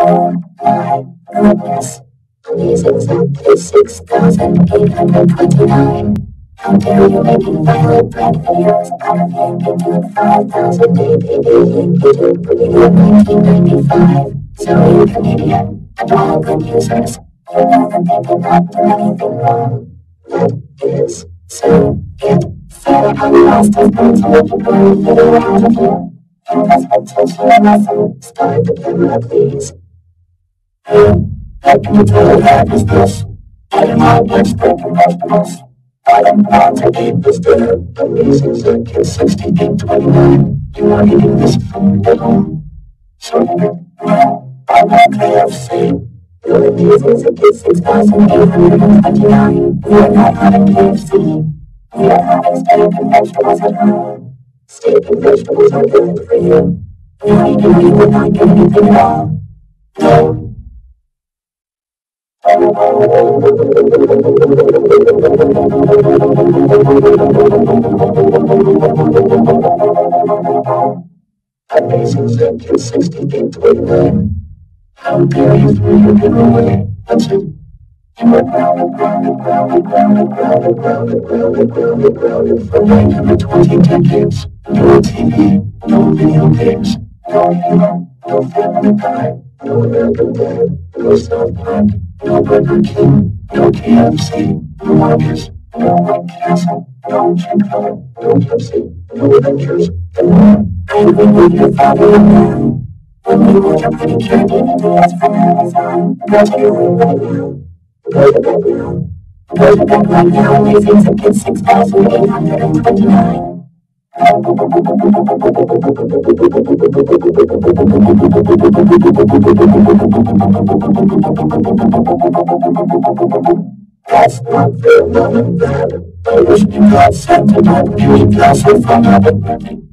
Oh my goodness. Amazing Zack is 6,829. How dare you making violent prank videos out of YouTube 5000 APB YouTube Comedian 1995. So you comedian, and all good users, you know that they did not do anything wrong. That is, so, it, Sarah and Rost is going to make a great video out of you. And this will teach you a lesson. Start the camera, please. Hey, what can you tell her is this? I am not expert in vegetables. I am proud to eat this dinner. AmazingZackKid6829. You are eating this food at home. So you can now buy my KFC. Your AmazingZackKid6829. We are not having KFC. We are having steak and vegetables at home. Steak and vegetables are good for you. Now you will not get anything at all. No. AmazingZackKid6829. How dare you throw your dinner away? That's it. You are grounded for 920 decades. No TV, no video games, no hero, no Family Guy, no American Dad, no South Park, no Burger King, no KFC, no Arby's, no White Castle, no Chick-fil-A, no Pepsi, no Avengers, and more. And we need your father and man. When you want your pretty candy ideas from Amazon, go to your room right now. Go to bed now. Go to bed right now. AmazingZackKid6829. That's not fair, Mom and Dad. I wish you got sent to that beauty castle from Albuquerque.